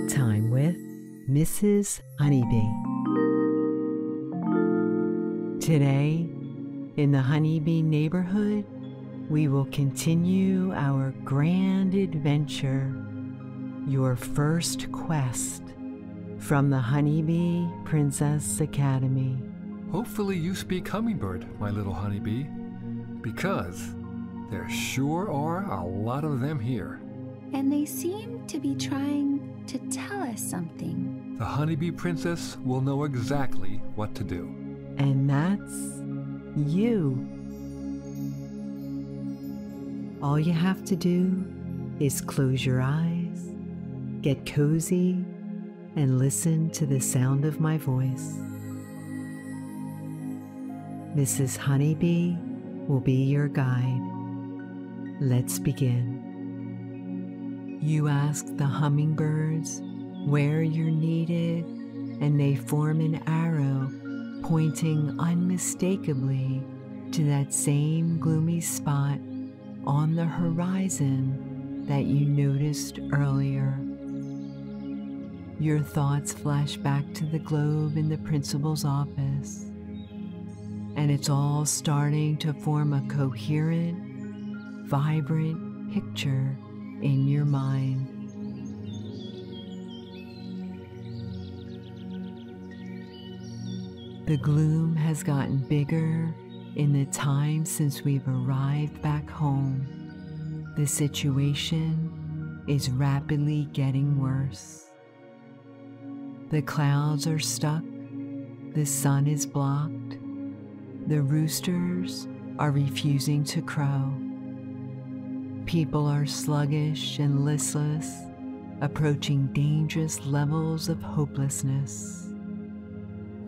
Bedtime with Mrs. Honeybee. Today, in the Honeybee neighborhood, we will continue our grand adventure, your first quest, from the Honeybee Princess Academy. Hopefully you speak hummingbird, my little honeybee, because there sure are a lot of them here. And they seem to be trying to tell us something. The Honeybee Princess will know exactly what to do. And that's you. All you have to do is close your eyes, get cozy, and listen to the sound of my voice. Mrs. Honeybee will be your guide. Let's begin. You ask the hummingbirds where you're needed, and they form an arrow pointing unmistakably to that same gloomy spot on the horizon that you noticed earlier. Your thoughts flash back to the globe in the principal's office, and it's all starting to form a coherent, vibrant picture in your mind. The gloom has gotten bigger in the time since we've arrived back home. The situation is rapidly getting worse. The clouds are stuck, the sun is blocked, the roosters are refusing to crow. People are sluggish and listless, approaching dangerous levels of hopelessness.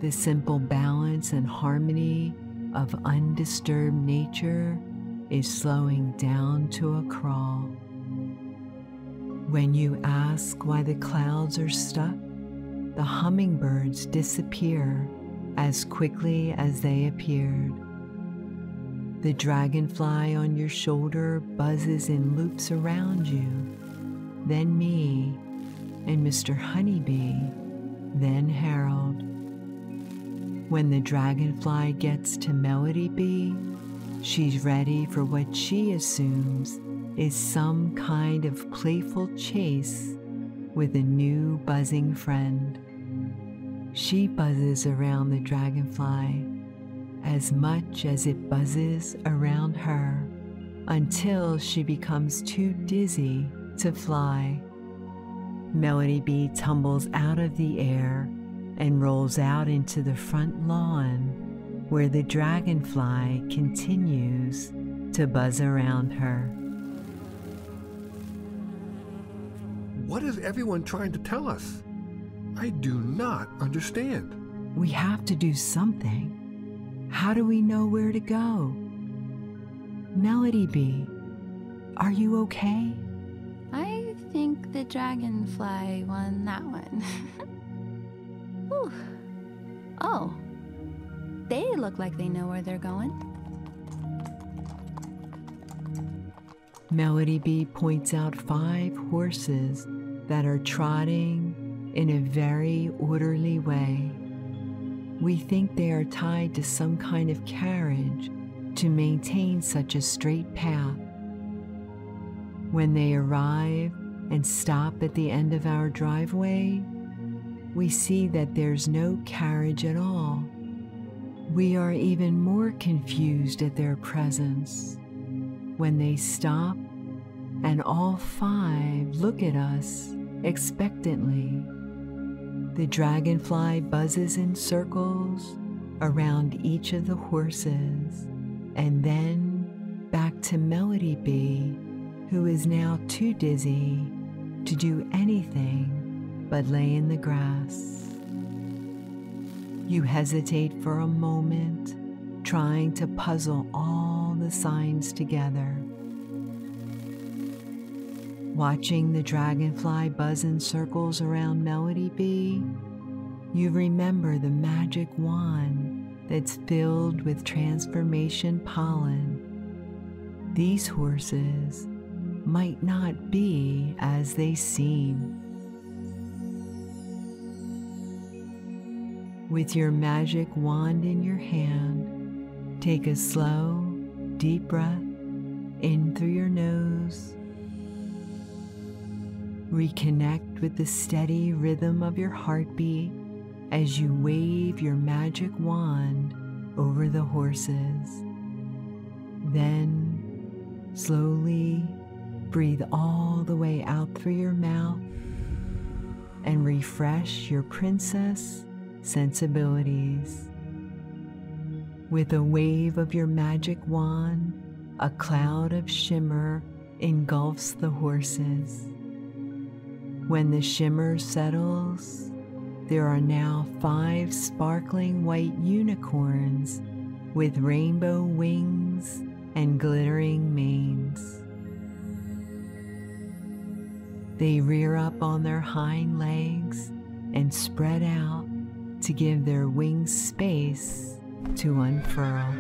The simple balance and harmony of undisturbed nature is slowing down to a crawl. When you ask why the clouds are stuck, the hummingbirds disappear as quickly as they appeared. The dragonfly on your shoulder buzzes in loops around you, then me, and Mr. Honeybee, then Harold. When the dragonfly gets to Melody Bee, she's ready for what she assumes is some kind of playful chase with a new buzzing friend. She buzzes around the dragonfly as much as it buzzes around her, until she becomes too dizzy to fly. Melody Bee tumbles out of the air and rolls out into the front lawn, where the dragonfly continues to buzz around her. What is everyone trying to tell us? I do not understand. We have to do something. How do we know where to go? Melody Bee, are you okay? I think the dragonfly won that one. Whew. Oh, they look like they know where they're going. Melody Bee points out 5 horses that are trotting in a very orderly way. We think they are tied to some kind of carriage to maintain such a straight path. When they arrive and stop at the end of our driveway, we see that there's no carriage at all. We are even more confused at their presence. When they stop and all 5 look at us expectantly, the dragonfly buzzes in circles around each of the horses, and then back to Melody Bee, who is now too dizzy to do anything but lay in the grass. You hesitate for a moment, trying to puzzle all the signs together. Watching the dragonfly buzz in circles around Melody Bee, you remember the magic wand that's filled with transformation pollen. These horses might not be as they seem. With your magic wand in your hand, take a slow, deep breath in through your nose. Reconnect with the steady rhythm of your heartbeat as you wave your magic wand over the horses. Then, slowly breathe all the way out through your mouth and refresh your princess sensibilities. With a wave of your magic wand, a cloud of shimmer engulfs the horses. When the shimmer settles, there are now 5 sparkling white unicorns with rainbow wings and glittering manes. They rear up on their hind legs and spread out to give their wings space to unfurl.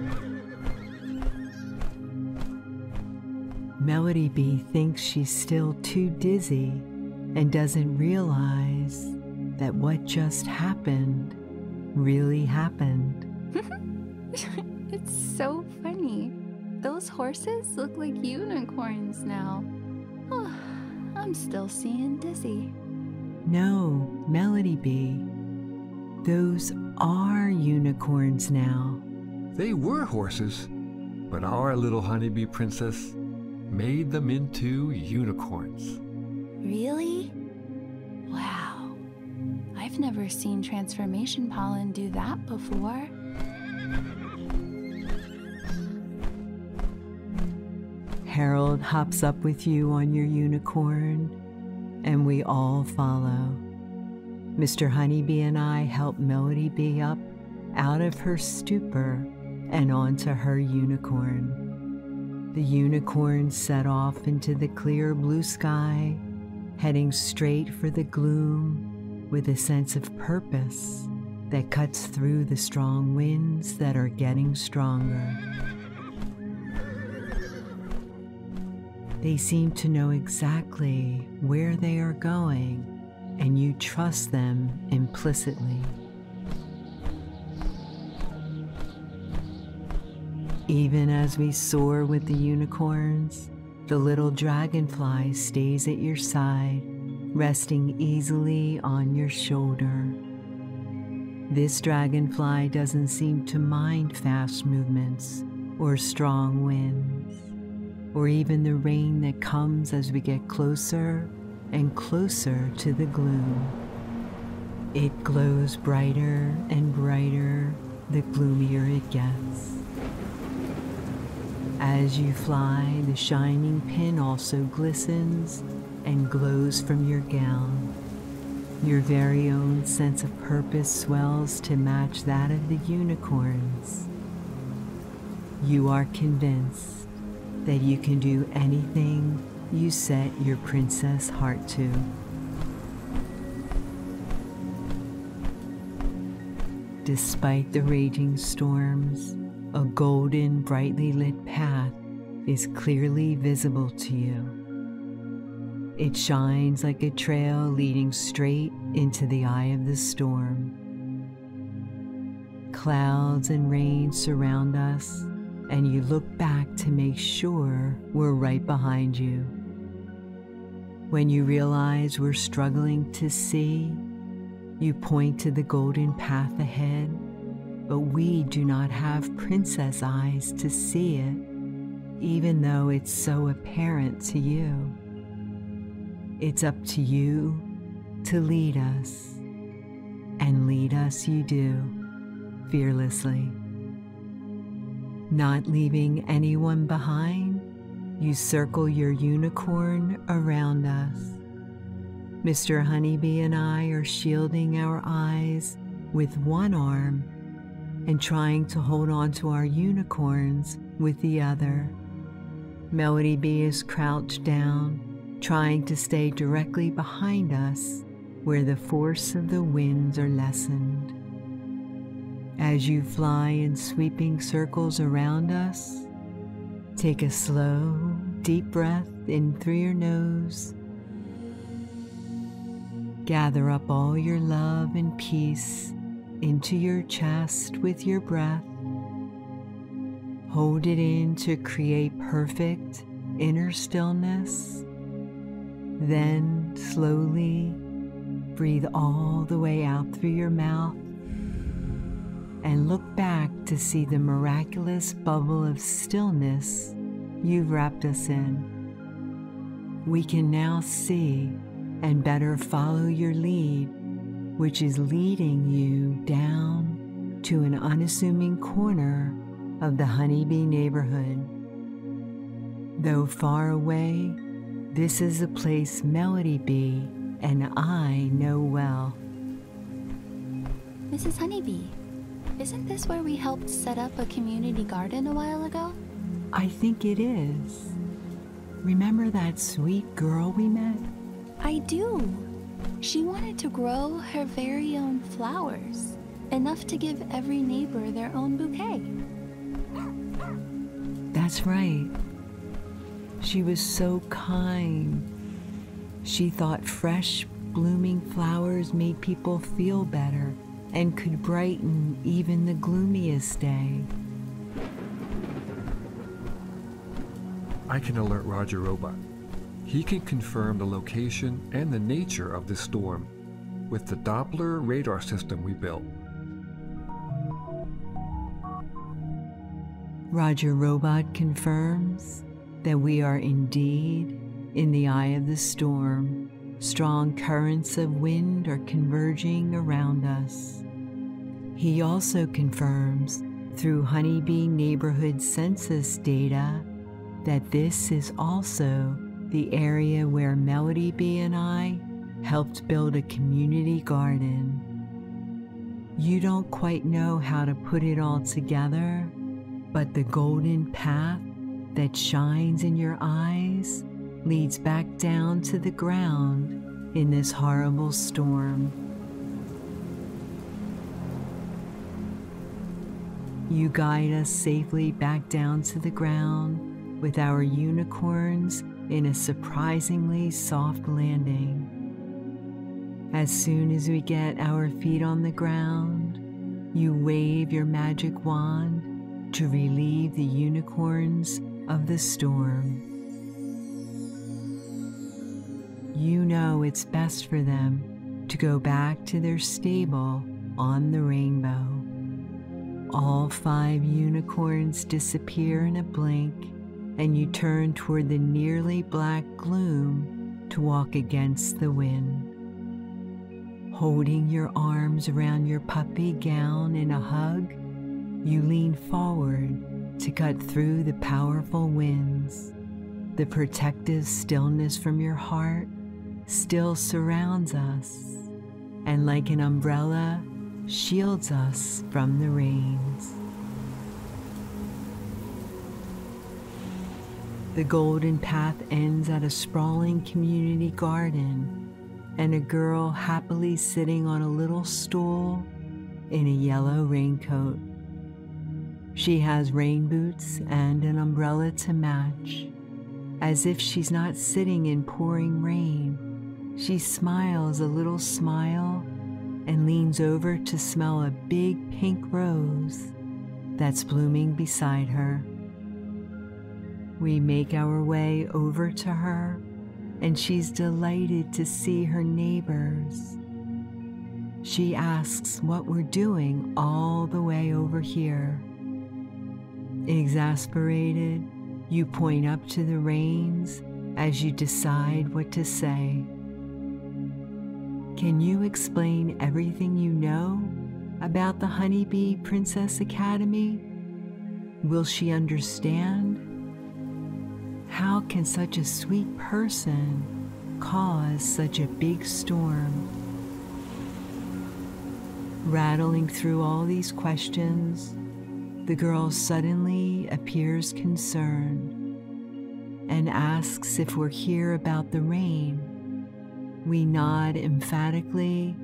Melody Bee thinks she's still too dizzy and doesn't realize that what just happened really happened. It's so funny. Those horses look like unicorns now. Oh, I'm still seeing dizzy. No, Melody Bee. Those are unicorns now. They were horses, but our little honeybee princess made them into unicorns. Really? Wow. I've never seen transformation pollen do that before. Harold hops up with you on your unicorn, and we all follow. Mr. Honeybee and I help Melody Bee up out of her stupor and onto her unicorn. The unicorn set off into the clear blue sky, heading straight for the gloom with a sense of purpose that cuts through the strong winds that are getting stronger. They seem to know exactly where they are going, and you trust them implicitly. Even as we soar with the unicorns, the little dragonfly stays at your side, resting easily on your shoulder. This dragonfly doesn't seem to mind fast movements or strong winds, or even the rain that comes as we get closer and closer to the gloom. It glows brighter and brighter the gloomier it gets. As you fly, the shining pin also glistens and glows from your gown. Your very own sense of purpose swells to match that of the unicorns. You are convinced that you can do anything you set your princess heart to. Despite the raging storms, a golden, brightly lit path is clearly visible to you. It shines like a trail leading straight into the eye of the storm. Clouds and rain surround us, and you look back to make sure we're right behind you. When you realize we're struggling to see, you point to the golden path ahead, but we do not have princess eyes to see it, even though it's so apparent to you. It's up to you to lead us, and lead us you do, fearlessly. Not leaving anyone behind, you circle your unicorn around us. Mr. Honeybee and I are shielding our eyes with one arm and trying to hold on to our unicorns with the other. Melody Bee is crouched down, trying to stay directly behind us where the force of the winds are lessened. As you fly in sweeping circles around us, take a slow, deep breath in through your nose. Gather up all your love and peace into your chest with your breath. Hold it in to create perfect inner stillness. Then slowly breathe all the way out through your mouth and look back to see the miraculous bubble of stillness you've wrapped us in. We can now see and better follow your lead, which is leading you down to an unassuming corner of the Honeybee neighborhood. Though far away, this is a place Melody Bee and I know well. Mrs. Honeybee, isn't this where we helped set up a community garden a while ago? I think it is. Remember that sweet girl we met? I do. She wanted to grow her very own flowers, enough to give every neighbor their own bouquet. That's right. She was so kind. She thought fresh, blooming flowers made people feel better and could brighten even the gloomiest day. I can alert Roger Robot. He can confirm the location and the nature of the storm with the Doppler radar system we built. Roger Robot confirms that we are indeed in the eye of the storm. Strong currents of wind are converging around us. He also confirms through Honeybee neighborhood census data that this is also the area where Melody Bee and I helped build a community garden. You don't quite know how to put it all together, but the golden path that shines in your eyes leads back down to the ground in this horrible storm. You guide us safely back down to the ground with our unicorns in a surprisingly soft landing. As soon as we get our feet on the ground, you wave your magic wand to relieve the unicorns of the storm. You know it's best for them to go back to their stable on the rainbow. All 5 unicorns disappear in a blink, and you turn toward the nearly black gloom to walk against the wind. Holding your arms around your puffy gown in a hug, you lean forward to cut through the powerful winds. The protective stillness from your heart still surrounds us, and like an umbrella, shields us from the rains. The golden path ends at a sprawling community garden, and a girl happily sitting on a little stool in a yellow raincoat. She has rain boots and an umbrella to match. As if she's not sitting in pouring rain, she smiles a little smile and leans over to smell a big pink rose that's blooming beside her. We make our way over to her, and she's delighted to see her neighbors. She asks what we're doing all the way over here. Exasperated, you point up to the rains as you decide what to say. Can you explain everything you know about the Honeybee Princess Academy? Will she understand? How can such a sweet person cause such a big storm? Rattling through all these questions, the girl suddenly appears concerned and asks if we're here about the rain. We nod emphatically,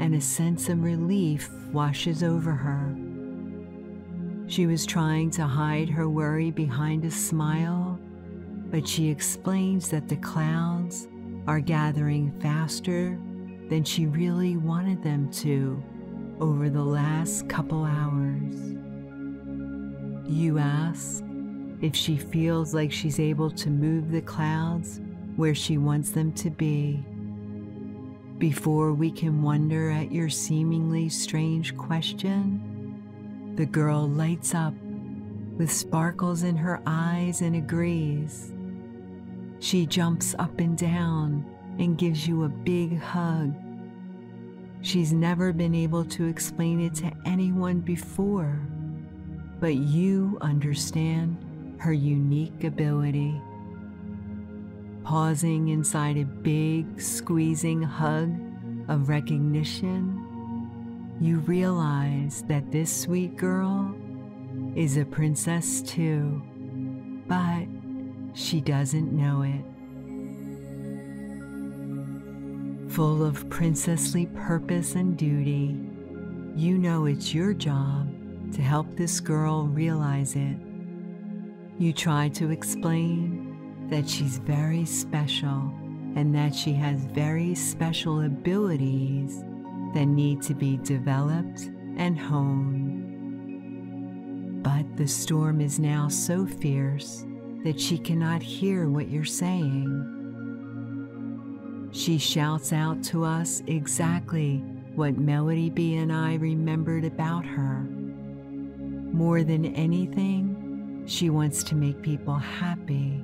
and a sense of relief washes over her. She was trying to hide her worry behind a smile, but she explains that the clouds are gathering faster than she really wanted them to over the last couple hours. You ask if she feels like she's able to move the clouds where she wants them to be. Before we can wonder at your seemingly strange question, the girl lights up with sparkles in her eyes and agrees. She jumps up and down and gives you a big hug. She's never been able to explain it to anyone before, but you understand her unique ability. Pausing inside a big, squeezing hug of recognition, you realize that this sweet girl is a princess too, but she doesn't know it. Full of princessly purpose and duty, you know it's your job to help this girl realize it. You try to explain that she's very special and that she has very special abilities that need to be developed and honed. But the storm is now so fierce that she cannot hear what you're saying. She shouts out to us exactly what Melody Bee and I remembered about her. More than anything, she wants to make people happy.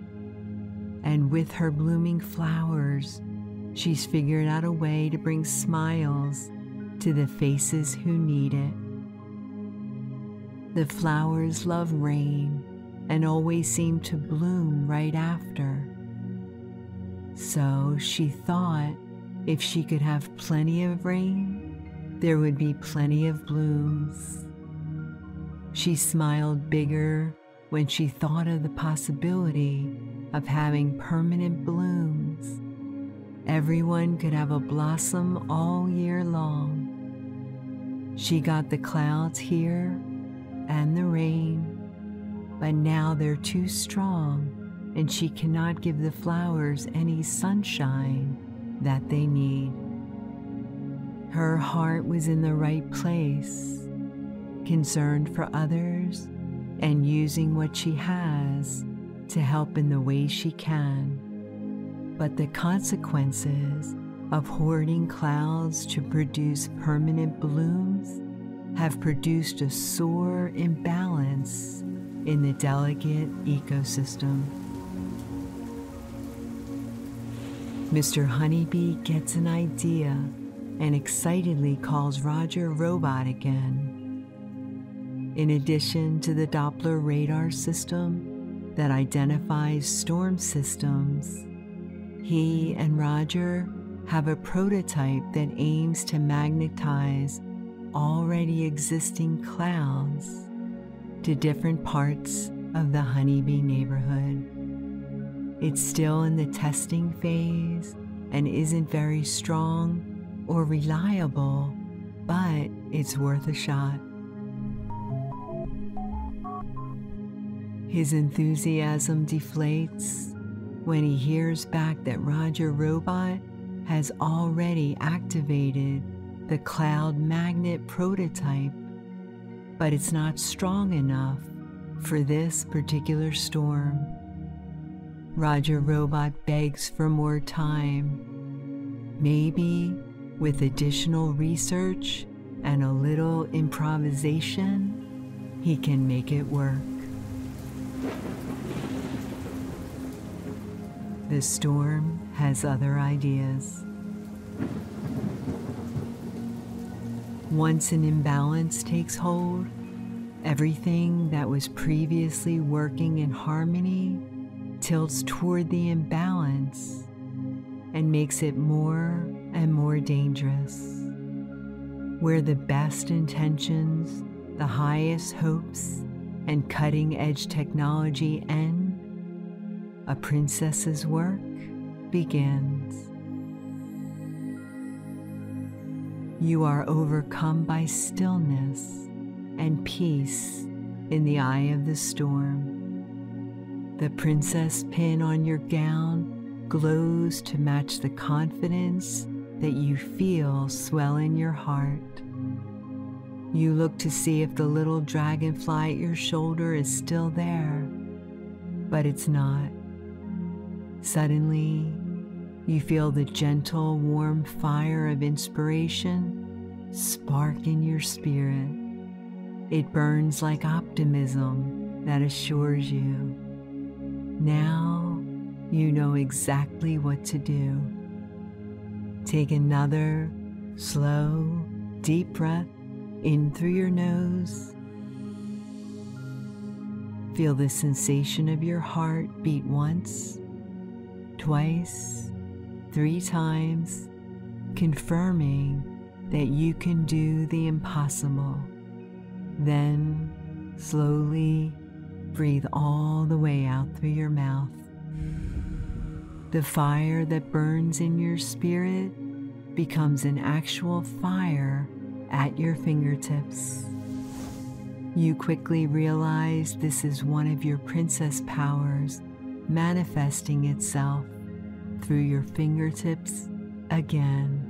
And with her blooming flowers, she's figured out a way to bring smiles to the faces who need it. The flowers love rain and always seem to bloom right after. So she thought if she could have plenty of rain, there would be plenty of blooms. She smiled bigger when she thought of the possibility of having permanent blooms. Everyone could have a blossom all year long. She got the clouds here and the rain, but now they're too strong, and she cannot give the flowers any sunshine that they need. Her heart was in the right place, concerned for others and using what she has to help in the way she can. But the consequences of hoarding clouds to produce permanent blooms have produced a sore imbalance in the delicate ecosystem. Mr. Honeybee gets an idea and excitedly calls Roger Robot again. In addition to the Doppler radar system that identifies storm systems, he and Roger have a prototype that aims to magnetize already existing clouds to different parts of the Honeybee neighborhood. It's still in the testing phase and isn't very strong or reliable, but it's worth a shot. His enthusiasm deflates when he hears back that Roger Robot has already activated the cloud magnet prototype, but it's not strong enough for this particular storm. Roger Robot begs for more time. Maybe with additional research and a little improvisation, he can make it work. The storm has other ideas. Once an imbalance takes hold, everything that was previously working in harmony tilts toward the imbalance and makes it more and more dangerous. Where the best intentions, the highest hopes, and cutting-edge technology end, a princess's work begins. You are overcome by stillness and peace in the eye of the storm. The princess pin on your gown glows to match the confidence that you feel swell in your heart. You look to see if the little dragonfly at your shoulder is still there, but it's not. Suddenly, you feel the gentle, warm fire of inspiration spark in your spirit. It burns like optimism that assures you. Now, you know exactly what to do. Take another slow, deep breath in through your nose. Feel the sensation of your heart beat once, twice, 3 times, confirming that you can do the impossible. Then, slowly, breathe all the way out through your mouth. The fire that burns in your spirit becomes an actual fire at your fingertips. You quickly realize this is one of your princess powers manifesting itself through your fingertips again.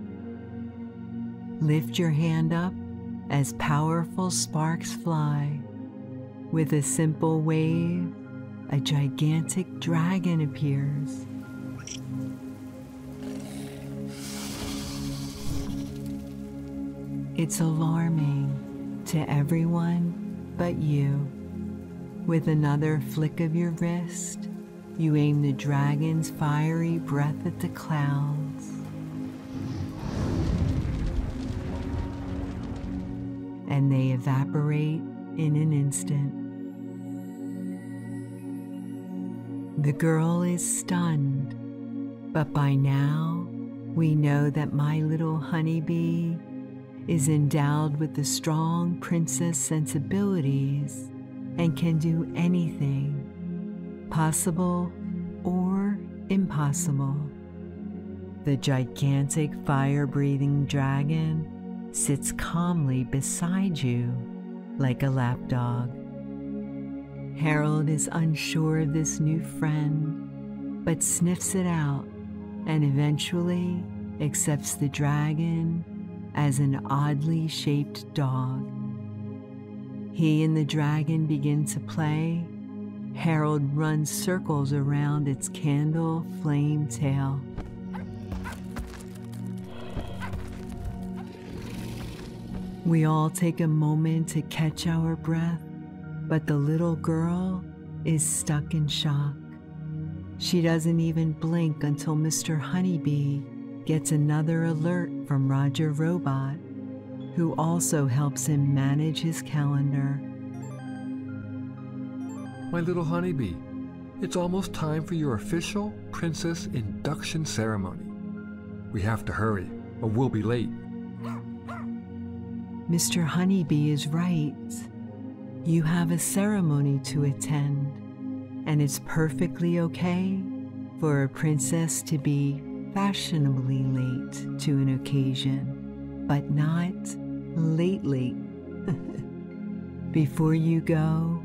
Lift your hand up as powerful sparks fly. With a simple wave, a gigantic dragon appears. It's alarming to everyone but you. With another flick of your wrist, you aim the dragon's fiery breath at the clouds. And they evaporate in an instant. The girl is stunned, but by now we know that my little honeybee is endowed with the strong princess sensibilities and can do anything, possible or impossible. The gigantic fire-breathing dragon sits calmly beside you like a lapdog. Harold is unsure of this new friend, but sniffs it out and eventually accepts the dragon as an oddly shaped dog. He and the dragon begin to play. Harold runs circles around its candle flame tail. We all take a moment to catch our breath, but the little girl is stuck in shock. She doesn't even blink until Mr. Honeybee gets another alert from Roger Robot, who also helps him manage his calendar. My little honeybee, it's almost time for your official princess induction ceremony. We have to hurry, or we'll be late. Mr. Honeybee is right. You have a ceremony to attend, and it's perfectly okay for a princess to be fashionably late to an occasion, but not lately. Before you go,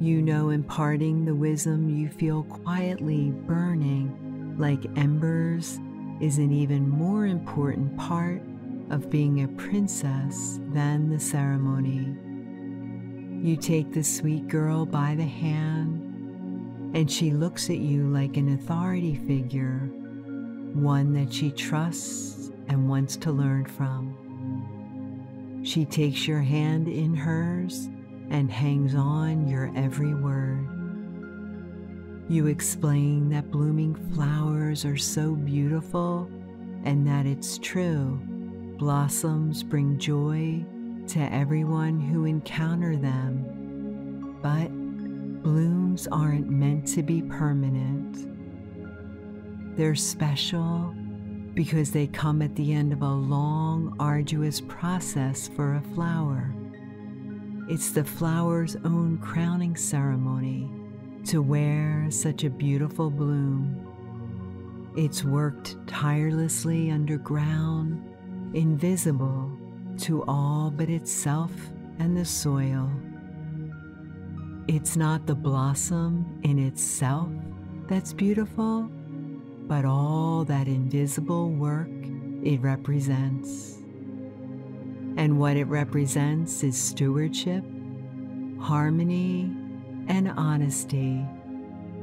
you know imparting the wisdom you feel quietly burning like embers is an even more important part of being a princess than the ceremony. You take the sweet girl by the hand, and she looks at you like an authority figure, one that she trusts and wants to learn from. She takes your hand in hers and hangs on your every word. You explain that blooming flowers are so beautiful and that it's true. Blossoms bring joy to everyone who encounter them, but blooms aren't meant to be permanent. They're special because they come at the end of a long, arduous process for a flower. It's the flower's own crowning ceremony to wear such a beautiful bloom. It's worked tirelessly underground, invisible to all but itself and the soil. It's not the blossom in itself that's beautiful, but all that invisible work it represents. and what it represents is stewardship, harmony, and honesty,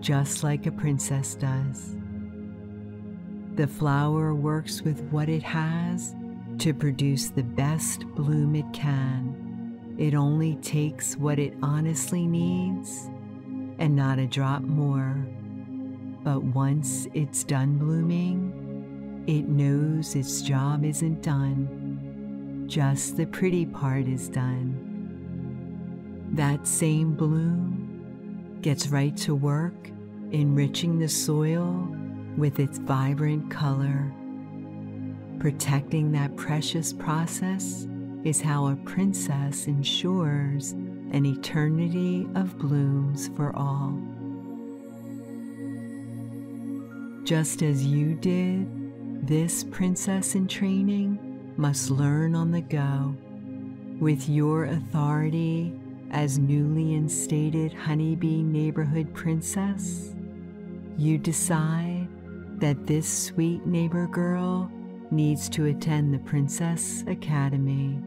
just like a princess does. The flower works with what it has to produce the best bloom it can. It only takes what it honestly needs and not a drop more. But once it's done blooming, it knows its job isn't done. Just the pretty part is done. That same bloom gets right to work, enriching the soil with its vibrant color. Protecting that precious process is how a princess ensures an eternity of blooms for all. Just as you did, this princess in training must learn on the go. With your authority as newly instated Honeybee neighborhood princess, you decide that this sweet neighbor girl needs to attend the Princess Academy.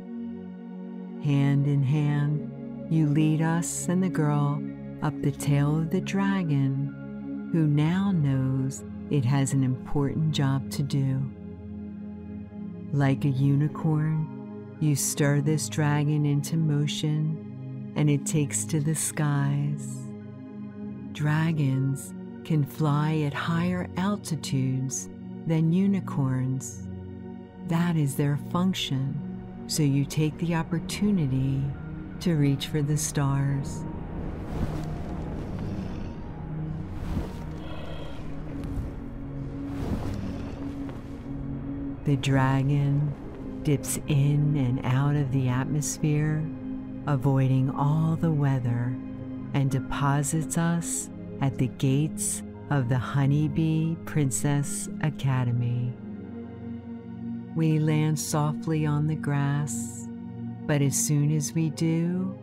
Hand in hand, you lead us and the girl up the tail of the dragon, who now knows it has an important job to do. Like a unicorn, you stir this dragon into motion, and it takes to the skies. Dragons can fly at higher altitudes than unicorns. That is their function, so you take the opportunity to reach for the stars. The dragon dips in and out of the atmosphere, avoiding all the weather, and deposits us at the gates of the Honeybee Princess Academy. We land softly on the grass, but as soon as we do,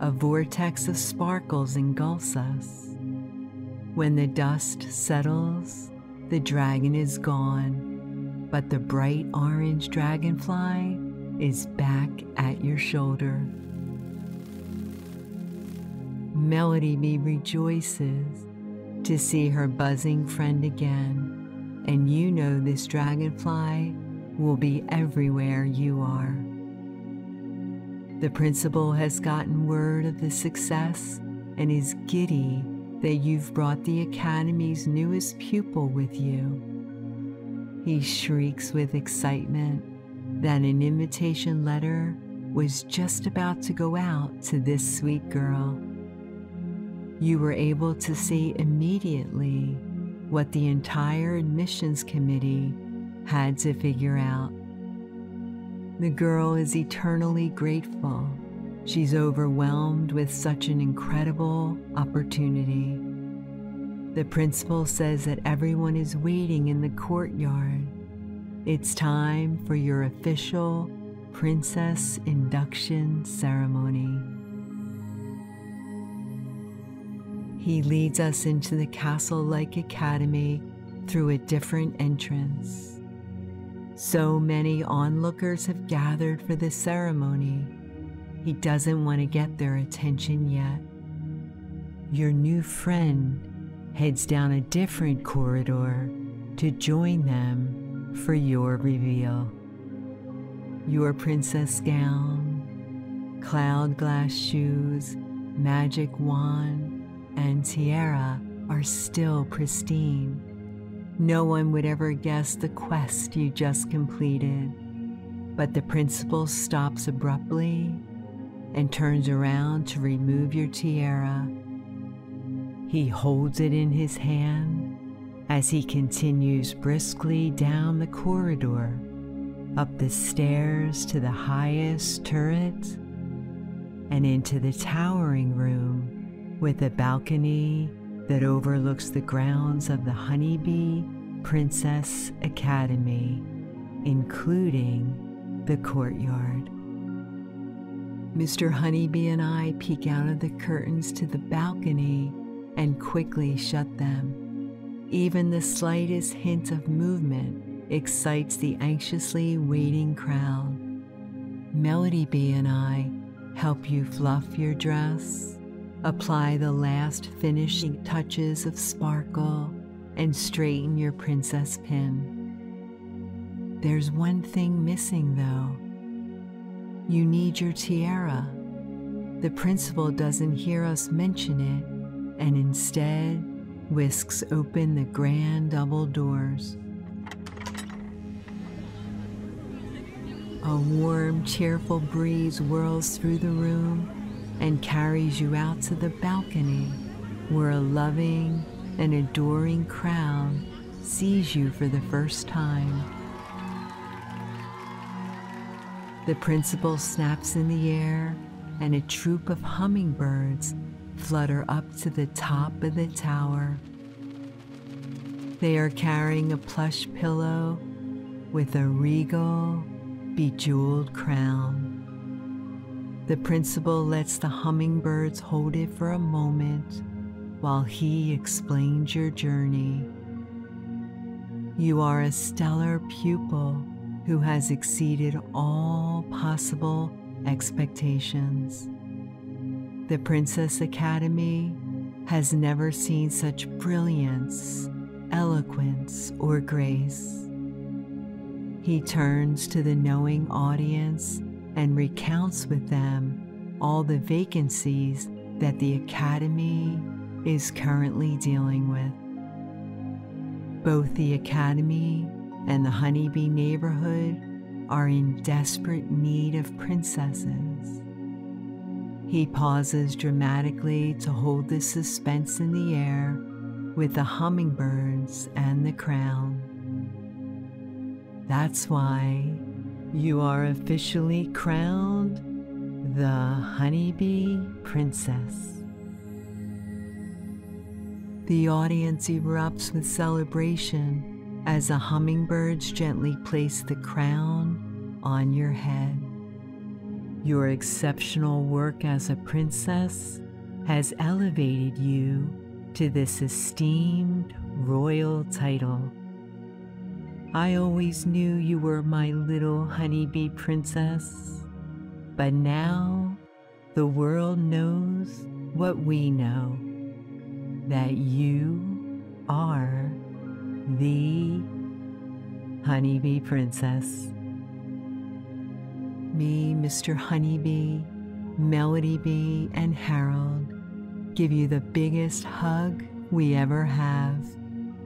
a vortex of sparkles engulfs us. When the dust settles, the dragon is gone, but the bright orange dragonfly is back at your shoulder. Melody Bee rejoices to see her buzzing friend again, and you know this dragonfly will be everywhere you are. The principal has gotten word of the success and is giddy that you've brought the academy's newest pupil with you. He shrieks with excitement that an invitation letter was just about to go out to this sweet girl. You were able to see immediately what the entire admissions committee had to figure out. The girl is eternally grateful. She's overwhelmed with such an incredible opportunity. The principal says that everyone is waiting in the courtyard. It's time for your official princess induction ceremony. He leads us into the castle-like academy through a different entrance. So many onlookers have gathered for the ceremony. He doesn't want to get their attention yet. Your new friend heads down a different corridor to join them for your reveal. Your princess gown, cloud glass shoes, magic wand, and tiara are still pristine. No one would ever guess the quest you just completed. But the principal stops abruptly and turns around to remove your tiara. He holds it in his hand as he continues briskly down the corridor, up the stairs to the highest turret, and into the towering room with a balcony that overlooks the grounds of the Honeybee Princess Academy, including the courtyard. Mr. Honeybee and I peek out of the curtains to the balcony and quickly shut them. Even the slightest hint of movement excites the anxiously waiting crowd. Melody Bee and I help you fluff your dress, apply the last finishing touches of sparkle, and straighten your princess pin. There's one thing missing though. You need your tiara. The principal doesn't hear us mention it, and instead whisks open the grand double doors. A warm, cheerful breeze whirls through the room and carries you out to the balcony, where a loving and adoring crowd sees you for the first time. The principal snaps in the air, and a troop of hummingbirds flutter up to the top of the tower. They are carrying a plush pillow with a regal, bejeweled crown. The principal lets the hummingbirds hold it for a moment while he explains your journey. You are a stellar pupil who has exceeded all possible expectations. The Princess Academy has never seen such brilliance, eloquence, or grace. He turns to the knowing audience and recounts with them all the vacancies that the Academy is currently dealing with. Both the Academy and the Honeybee neighborhood are in desperate need of princesses. He pauses dramatically to hold the suspense in the air with the hummingbirds and the crown. That's why you are officially crowned the Honeybee Princess. The audience erupts with celebration as the hummingbirds gently place the crown on your head. Your exceptional work as a princess has elevated you to this esteemed royal title. I always knew you were my little honeybee princess, but now the world knows what we know, that you are the honeybee princess. Me, Mr. Honeybee, Melody Bee, and Harold give you the biggest hug we ever have,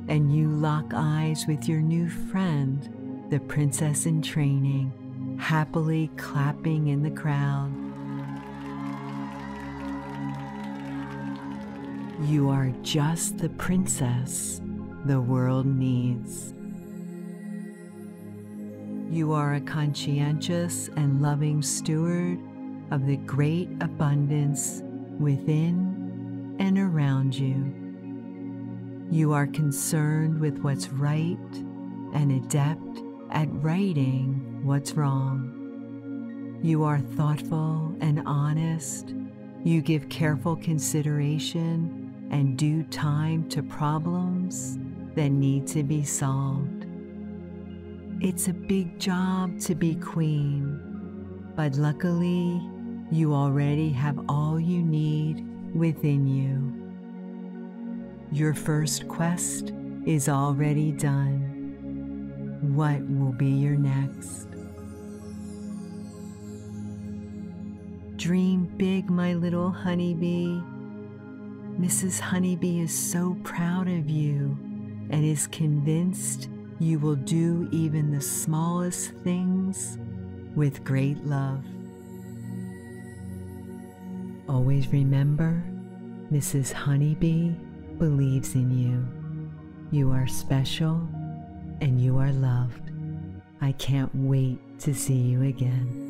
and you lock eyes with your new friend, the princess in training, happily clapping in the crowd. You are just the princess the world needs. You are a conscientious and loving steward of the great abundance within and around you. You are concerned with what's right and adept at righting what's wrong. You are thoughtful and honest. You give careful consideration and due time to problems that need to be solved. It's a big job to be queen, but luckily you already have all you need within you. Your first quest is already done. What will be your next? Dream big, my little honeybee. Mrs. Honeybee is so proud of you and is convinced you will do even the smallest things with great love. Always remember, Mrs. Honeybee believes in you. You are special and you are loved. I can't wait to see you again.